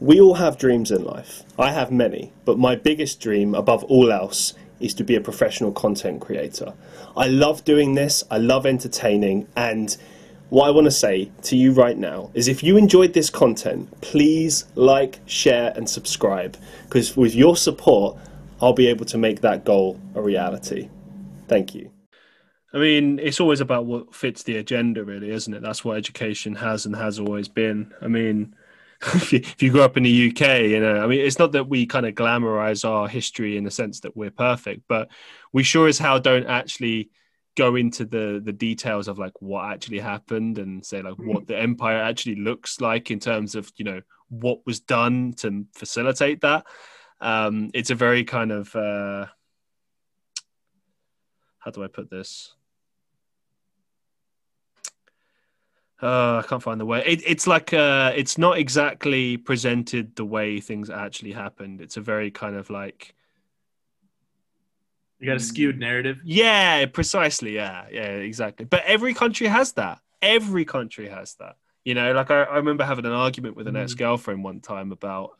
We all have dreams in life. I have many, but my biggest dream above all else is to be a professional content creator. I love doing this, I love entertaining, and what I want to say to you right now is if you enjoyed this content, please like, share and subscribe, because with your support I'll be able to make that goal a reality. Thank you. I mean, it's always about what fits the agenda, really, isn't it? That's what education has and has always been. I mean, if you grow up in the UK, you know, I mean, it's not that we kind of glamorize our history in the sense that we're perfect, but we sure as hell don't actually go into the details of like what actually happened and say like what the empire actually looks like in terms of, you know, what was done to facilitate that. It's a very kind of, how do I put this? I can't find the way. It's like it's not exactly presented the way things actually happened. It's a very kind of like you got a skewed narrative. Yeah, precisely. Yeah, exactly. But every country has that. Every country has that. You know, like I remember having an argument with an ex-girlfriend one time about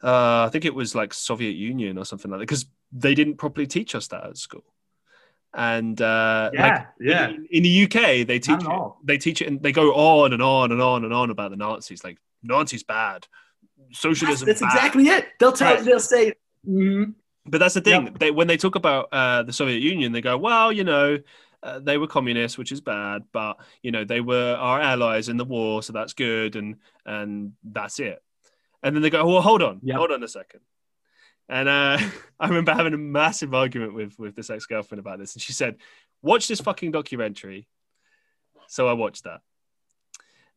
I think it was like Soviet Union or something like that, because they didn't properly teach us that at school. And in the UK they teach it and they go on and on and on and on about the Nazis, like Nazis bad, socialism. That's bad. Exactly it. They'll tell. Right. They'll say. Mm. But that's the thing. Yep. When they talk about the Soviet Union, they go, well, you know, they were communists, which is bad, but you know they were our allies in the war, so that's good, and that's it. And then they go, well, hold on a second. And I remember having a massive argument with this ex-girlfriend about this. And she said, watch this fucking documentary. So I watched that.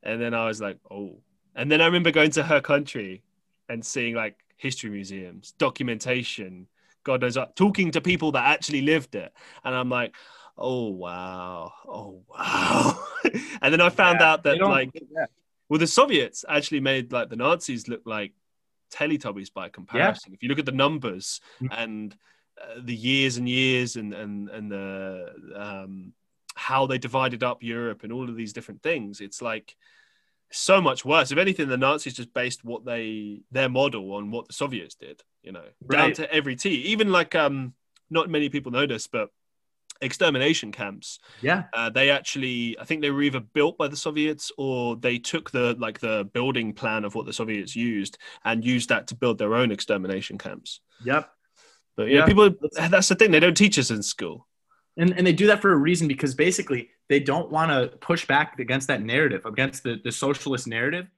And then I was like, oh. And then I remember going to her country and seeing like history museums, documentation, God knows, talking to people that actually lived it. And I'm like, oh, wow. And then I found out that the Soviets actually made like the Nazis look like Teletubbies by comparison. If you look at the numbers and the years and years and the how they divided up Europe and all of these different things, it's like so much worse. If anything, the Nazis just based what their model on what the Soviets did, you know, down to every T. Even like not many people know this, but extermination camps, they actually, I think they were either built by the Soviets or they took the building plan of what the Soviets used and used that to build their own extermination camps. But you know, people, that's the thing, they don't teach us in school, and they do that for a reason, because basically they don't want to push back against that narrative, against the socialist narrative.